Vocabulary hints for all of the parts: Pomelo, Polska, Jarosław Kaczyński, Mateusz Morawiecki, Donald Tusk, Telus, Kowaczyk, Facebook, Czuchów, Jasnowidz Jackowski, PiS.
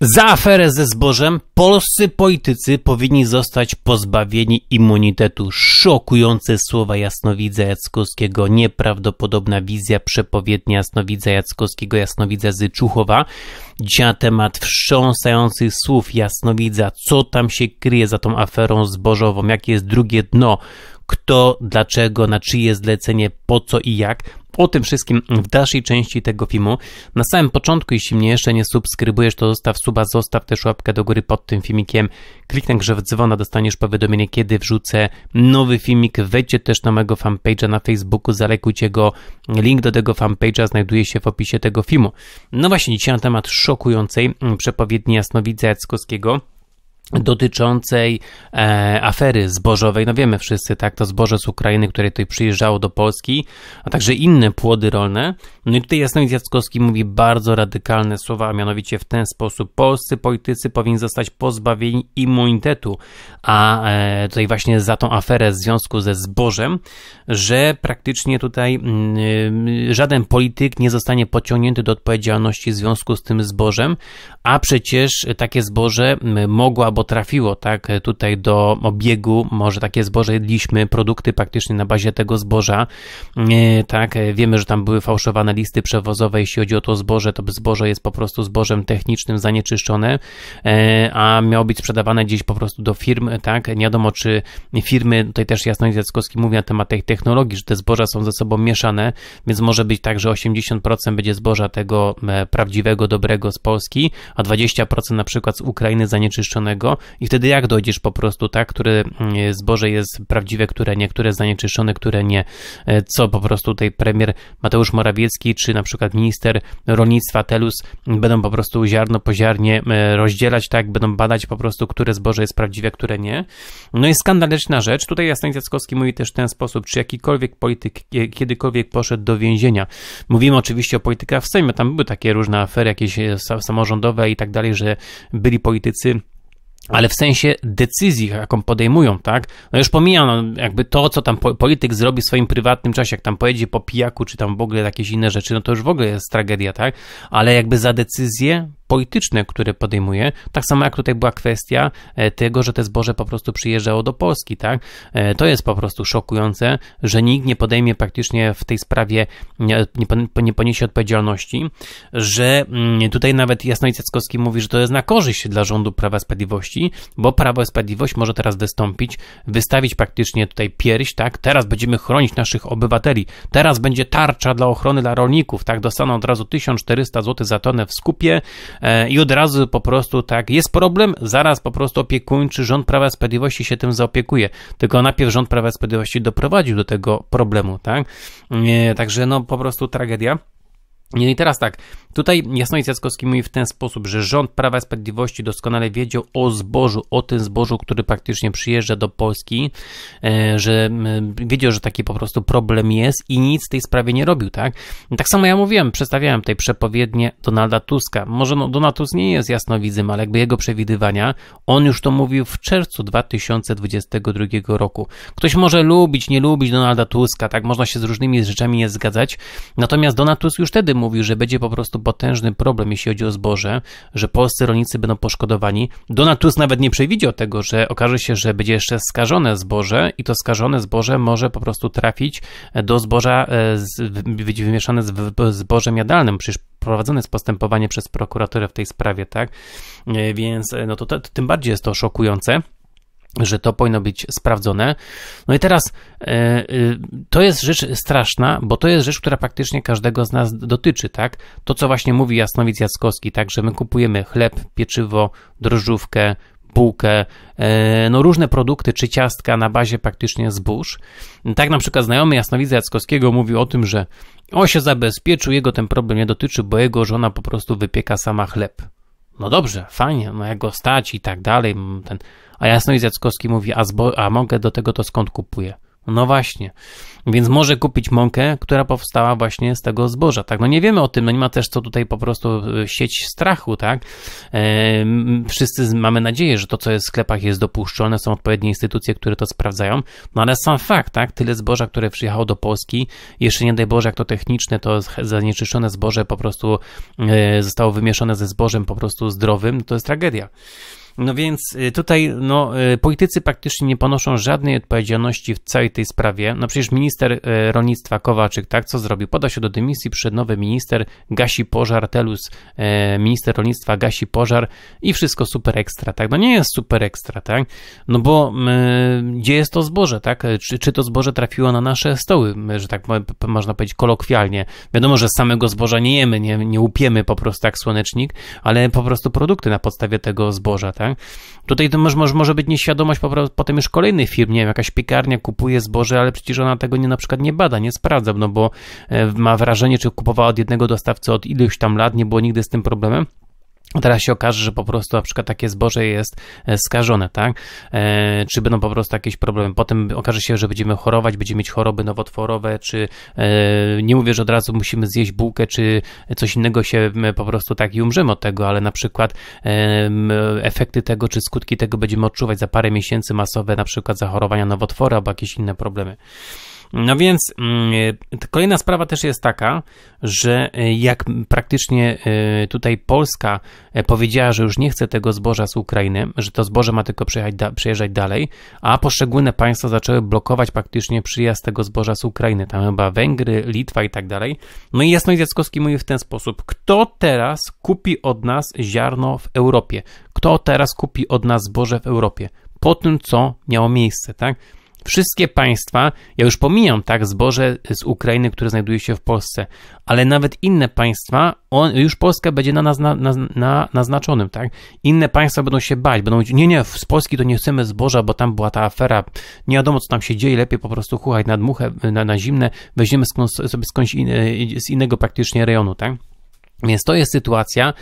Za aferę ze zbożem polscy politycy powinni zostać pozbawieni immunitetu. Szokujące słowa Jasnowidza Jackowskiego, nieprawdopodobna wizja, przepowiednia Jasnowidza Jackowskiego, Jasnowidza z Czuchowa. Dzisiaj na temat wstrząsających słów Jasnowidza, co tam się kryje za tą aferą zbożową, jakie jest drugie dno, kto, dlaczego, na czyje zlecenie, po co i jak. O tym wszystkim w dalszej części tego filmu. Na samym początku, jeśli mnie jeszcze nie subskrybujesz, to zostaw suba, zostaw też łapkę do góry pod tym filmikiem. Kliknij na grzew dzwona, dostaniesz powiadomienie, kiedy wrzucę nowy filmik. Wejdźcie też na mojego fanpage'a na Facebooku, zalekujcie go. Link do tego fanpage'a znajduje się w opisie tego filmu. No właśnie, dzisiaj na temat szokującej przepowiedni Jasnowidza Jackowskiego dotyczącej afery zbożowej. No wiemy wszyscy, tak, to zboże z Ukrainy, które tutaj przyjeżdżało do Polski, a także inne płody rolne. No i tutaj Jasnowidz Jackowski mówi bardzo radykalne słowa, a mianowicie w ten sposób: polscy politycy powinni zostać pozbawieni immunitetu, a tutaj właśnie za tą aferę w związku ze zbożem, że praktycznie tutaj żaden polityk nie zostanie pociągnięty do odpowiedzialności w związku z tym zbożem, a przecież takie zboże mogła, bo trafiło, tak, tutaj do obiegu, może takie zboże jedliśmy, produkty praktycznie na bazie tego zboża, tak, wiemy, że tam były fałszowane listy przewozowe, jeśli chodzi o to zboże, to zboże jest po prostu zbożem technicznym zanieczyszczone, a miało być sprzedawane gdzieś po prostu do firm, tak, nie wiadomo, czy firmy, tutaj też Jasnowidz Jackowski mówi na temat tej technologii, że te zboża są ze sobą mieszane, więc może być tak, że 80% będzie zboża tego prawdziwego, dobrego z Polski, a 20% na przykład z Ukrainy zanieczyszczonego, i wtedy jak dojdziesz po prostu, tak, które zboże jest prawdziwe, które zanieczyszczone, które nie, co po prostu tutaj premier Mateusz Morawiecki, czy na przykład minister rolnictwa Telus będą po prostu ziarno po ziarnie rozdzielać, tak, będą badać po prostu, które zboże jest prawdziwe, które nie. No i skandaliczna rzecz, tutaj Jasnowidz Jackowski mówi też w ten sposób: czy jakikolwiek polityk kiedykolwiek poszedł do więzienia? Mówimy oczywiście o politykach w Sejmie, tam były takie różne afery, jakieś samorządowe i tak dalej, że byli politycy, ale w sensie decyzji, jaką podejmują, tak? No już pomijam, no, jakby to, co tam polityk zrobi w swoim prywatnym czasie, jak tam pojedzie po pijaku, czy tam w ogóle jakieś inne rzeczy, no to już w ogóle jest tragedia, tak? Ale jakby za decyzję polityczne, które podejmuje, tak samo jak tutaj była kwestia tego, że te zboże po prostu przyjeżdżało do Polski, tak? To jest po prostu szokujące, że nikt nie podejmie praktycznie w tej sprawie, nie poniesie odpowiedzialności, że tutaj nawet Jasnowidz Jackowski mówi, że to jest na korzyść dla rządu Prawa i Sprawiedliwości, bo Prawo i Sprawiedliwość może teraz wystąpić, wystawić praktycznie tutaj pierś, tak? Teraz będziemy chronić naszych obywateli, teraz będzie tarcza dla ochrony dla rolników, tak? Dostaną od razu 1400 zł za tonę w skupie, i od razu po prostu, tak, jest problem, zaraz po prostu opiekuńczy rząd Prawa i Sprawiedliwości się tym zaopiekuje. Tylko najpierw rząd Prawa i Sprawiedliwości doprowadził do tego problemu, tak? Także no po prostu tragedia. I teraz tak, tutaj Jasnowidz Jackowski mówi w ten sposób, że rząd Prawa i Sprawiedliwości doskonale wiedział o zbożu, o tym zbożu, który praktycznie przyjeżdża do Polski, że wiedział, że taki po prostu problem jest i nic w tej sprawie nie robił, tak? Tak samo ja mówiłem, przedstawiałem tutaj przepowiednie Donalda Tuska. Może no, Donald Tusk nie jest jasnowidzem, ale jakby jego przewidywania, on już to mówił w czerwcu 2022 roku. Ktoś może lubić, nie lubić Donalda Tuska, tak? Można się z różnymi rzeczami nie zgadzać, natomiast Donald Tusk już wtedy mówił, że będzie po prostu potężny problem, jeśli chodzi o zboże, że polscy rolnicy będą poszkodowani. Donald Tusk nawet nie przewidział tego, że okaże się, że będzie jeszcze skażone zboże i to skażone zboże może po prostu trafić do zboża, być wymieszane z zbożem jadalnym. Przecież prowadzone jest postępowanie przez prokuraturę w tej sprawie, tak? Więc no to tym bardziej jest to szokujące, że to powinno być sprawdzone. No i teraz to jest rzecz straszna, bo to jest rzecz, która praktycznie każdego z nas dotyczy, tak? To, co właśnie mówi Jasnowidz Jackowski, tak, że my kupujemy chleb, pieczywo, drożdżówkę, bułkę, no różne produkty czy ciastka na bazie praktycznie zbóż. Tak na przykład znajomy Jasnowidza Jackowskiego mówił o tym, że on się zabezpieczył, jego ten problem nie dotyczy, bo jego żona po prostu wypieka sama chleb. No dobrze, fajnie, no jak go stać i tak dalej. A Jasnowidz Jackowski mówi, a mogę do tego to skąd kupuję? No właśnie, więc może kupić mąkę, która powstała właśnie z tego zboża, tak? No nie wiemy o tym, no nie ma też co tutaj po prostu sieć strachu, tak? Wszyscy mamy nadzieję, że to, co jest w sklepach, jest dopuszczone, są odpowiednie instytucje, które to sprawdzają, no ale sam fakt, tak? Tyle zboża, które przyjechało do Polski, jeszcze nie daj Boże, jak to techniczne, to zanieczyszczone zboże po prostu zostało wymieszane ze zbożem po prostu zdrowym, to jest tragedia. No więc tutaj no, politycy praktycznie nie ponoszą żadnej odpowiedzialności w całej tej sprawie. No przecież minister rolnictwa Kowaczyk, tak, co zrobił? Podał się do dymisji, przyszedł nowy minister, gasi pożar, Telus, minister rolnictwa gasi pożar i wszystko super ekstra, tak? No nie jest super ekstra, tak? No bo gdzie jest to zboże, tak? Czy to zboże trafiło na nasze stoły, że tak można powiedzieć kolokwialnie. Wiadomo, że samego zboża nie jemy, nie łupiemy po prostu tak słonecznik, ale po prostu produkty na podstawie tego zboża, tak? Tutaj to może być nieświadomość potem już kolejnych firm, nie wiem, jakaś piekarnia kupuje zboże, ale przecież ona tego nie, na przykład nie bada, nie sprawdza, no bo ma wrażenie, czy kupowała od jednego dostawcy od iluś tam lat, nie było nigdy z tym problemem. Teraz się okaże, że po prostu na przykład takie zboże jest skażone, tak? Czy będą po prostu jakieś problemy. Potem okaże się, że będziemy chorować, będziemy mieć choroby nowotworowe, czy nie mówię, że od razu musimy zjeść bułkę, czy coś innego się po prostu tak i umrzemy od tego, ale na przykład efekty tego, czy skutki tego będziemy odczuwać za parę miesięcy masowe, na przykład zachorowania nowotworu albo jakieś inne problemy. No więc kolejna sprawa też jest taka, że jak praktycznie tutaj Polska powiedziała, że już nie chce tego zboża z Ukrainy, że to zboże ma tylko przejeżdżać dalej, a poszczególne państwa zaczęły blokować praktycznie przyjazd tego zboża z Ukrainy, tam chyba Węgry, Litwa i tak dalej. No i Jasnowidz Jackowski mówi w ten sposób: kto teraz kupi od nas ziarno w Europie? Kto teraz kupi od nas zboże w Europie? Po tym, co miało miejsce, tak? Wszystkie państwa, ja już pomijam, tak, zboże z Ukrainy, które znajduje się w Polsce, ale nawet inne państwa, już Polska będzie na naznaczonym, tak? Inne państwa będą się bać, będą mówić, nie, z Polski to nie chcemy zboża, bo tam była ta afera, nie wiadomo, co tam się dzieje, lepiej po prostu chuchać na dmuchę, na zimne, weźmiemy sobie skądś z innego praktycznie rejonu, tak? Więc to jest sytuacja,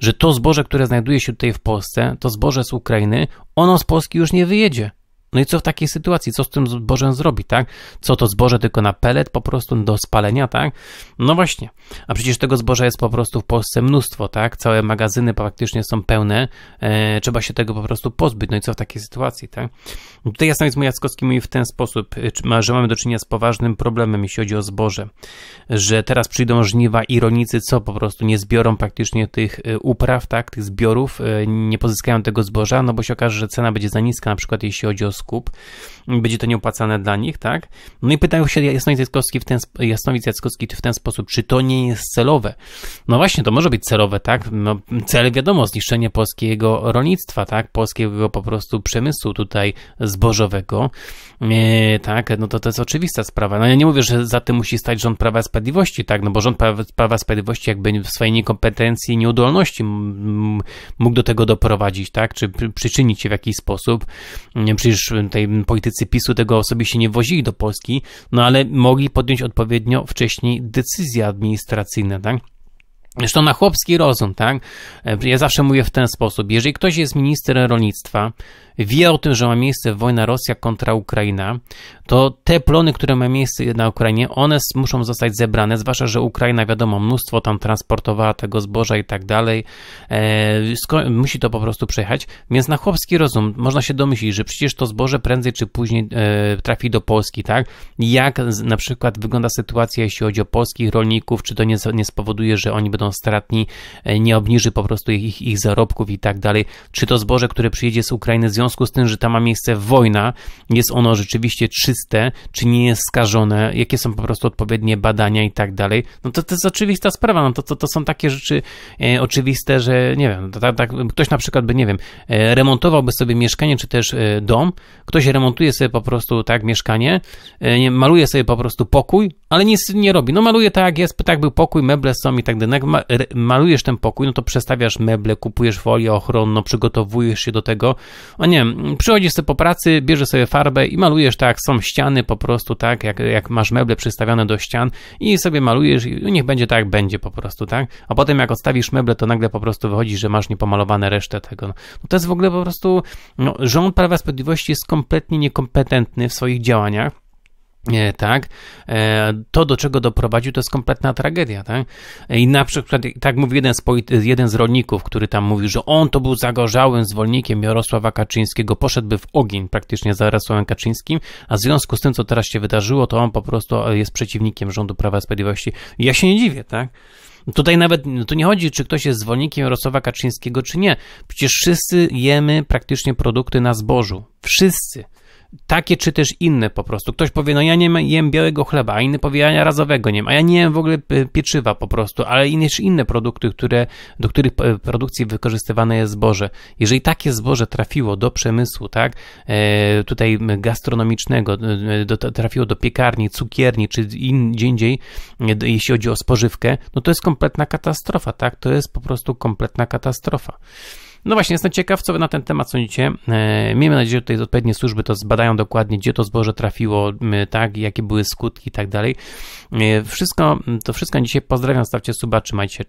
że to zboże, które znajduje się tutaj w Polsce, to zboże z Ukrainy, ono z Polski już nie wyjedzie. No i co w takiej sytuacji? Co z tym zbożem zrobi, tak? Co to zboże tylko na pelet po prostu do spalenia, tak? No właśnie. A przecież tego zboża jest po prostu w Polsce mnóstwo, tak? Całe magazyny praktycznie są pełne. Trzeba się tego po prostu pozbyć. No i co w takiej sytuacji, tak? Tutaj Jasnowidz Jackowski mówi w ten sposób, że mamy do czynienia z poważnym problemem, jeśli chodzi o zboże. Że teraz przyjdą żniwa i rolnicy, co po prostu nie zbiorą praktycznie tych upraw, tak? Tych zbiorów, nie pozyskają tego zboża, no bo się okaże, że cena będzie za niska, na przykład jeśli chodzi o skup, będzie to nieopłacane dla nich, tak? No i pytają się Jasnowidz Jackowski w ten sposób, czy to nie jest celowe? No właśnie, to może być celowe, tak? No, cel wiadomo, zniszczenie polskiego rolnictwa, tak? Polskiego po prostu przemysłu tutaj zbożowego, tak? No to jest oczywista sprawa. No ja nie mówię, że za tym musi stać rząd Prawa i Sprawiedliwości, tak? No bo rząd Prawa i Sprawiedliwości jakby w swojej niekompetencji, nieudolności mógł do tego doprowadzić, tak? Czy przyczynić się w jakiś sposób. Przecież tutaj politycy PiSu tego osobiście nie wozili do Polski, no ale mogli podjąć odpowiednio wcześniej decyzje administracyjne, tak? Zresztą na chłopski rozum, tak? Ja zawsze mówię w ten sposób. Jeżeli ktoś jest ministrem rolnictwa, wie o tym, że ma miejsce wojna Rosja kontra Ukraina, to te plony, które mają miejsce na Ukrainie, one muszą zostać zebrane, zwłaszcza, że Ukraina, wiadomo, mnóstwo tam transportowała tego zboża i tak dalej. Musi to po prostu przejechać, więc na chłopski rozum można się domyślić, że przecież to zboże prędzej czy później trafi do Polski, tak? Jak na przykład wygląda sytuacja, jeśli chodzi o polskich rolników, czy to nie spowoduje, że oni będą stratni, nie obniży po prostu ich zarobków i tak dalej. Czy to zboże, które przyjedzie z Ukrainy, w związku z tym, że tam ma miejsce wojna, jest ono rzeczywiście czyste, czy nie jest skażone, jakie są po prostu odpowiednie badania i tak dalej. No to jest oczywista sprawa, no to są takie rzeczy oczywiste, że nie wiem, ktoś na przykład by, nie wiem, remontowałby sobie mieszkanie, czy też dom, ktoś remontuje sobie po prostu tak mieszkanie, maluje sobie po prostu pokój, ale nic nie robi. No maluje tak, jak jest, tak był pokój, meble są i tak dalej. Jak malujesz ten pokój, no to przestawiasz meble, kupujesz folię ochronną, przygotowujesz się do tego. O nie wiem, przychodzisz sobie po pracy, bierzesz sobie farbę i malujesz tak, są ściany po prostu, tak, jak masz meble przystawione do ścian i sobie malujesz i niech będzie tak, jak będzie po prostu, tak. A potem jak odstawisz meble, to nagle po prostu wychodzi, że masz niepomalowane resztę tego. No to jest w ogóle po prostu, no, rząd Prawa i Sprawiedliwości jest kompletnie niekompetentny w swoich działaniach. Tak, to do czego doprowadził, to jest kompletna tragedia, tak? I na przykład, tak mówi jeden z rolników, który tam mówił, że on to był zagorzałym zwolennikiem Jarosława Kaczyńskiego, poszedłby w ogień praktycznie za Jarosławem Kaczyńskim, a w związku z tym, co teraz się wydarzyło, to on po prostu jest przeciwnikiem rządu Prawa i Sprawiedliwości. Ja się nie dziwię, tak? Tutaj nawet to nie chodzi, czy ktoś jest zwolennikiem Jarosława Kaczyńskiego, czy nie. Przecież wszyscy jemy praktycznie produkty na zbożu. Wszyscy. Takie czy też inne po prostu. Ktoś powie, no ja nie jem białego chleba, a inny powie, ja razowego nie jem, a ja nie jem w ogóle pieczywa po prostu, ale inne produkty, do których produkcji wykorzystywane jest zboże. Jeżeli takie zboże trafiło do przemysłu, tak, tutaj gastronomicznego, trafiło do piekarni, cukierni, czy gdzie indziej, jeśli chodzi o spożywkę, no to jest kompletna katastrofa, tak, to jest po prostu kompletna katastrofa. No właśnie, jestem ciekaw, co wy na ten temat sądzicie. Miejmy nadzieję, że tutaj odpowiednie służby to zbadają dokładnie, gdzie to zboże trafiło, tak, jakie były skutki i tak dalej. To wszystko na dzisiaj. Pozdrawiam, stawcie suba, trzymajcie się.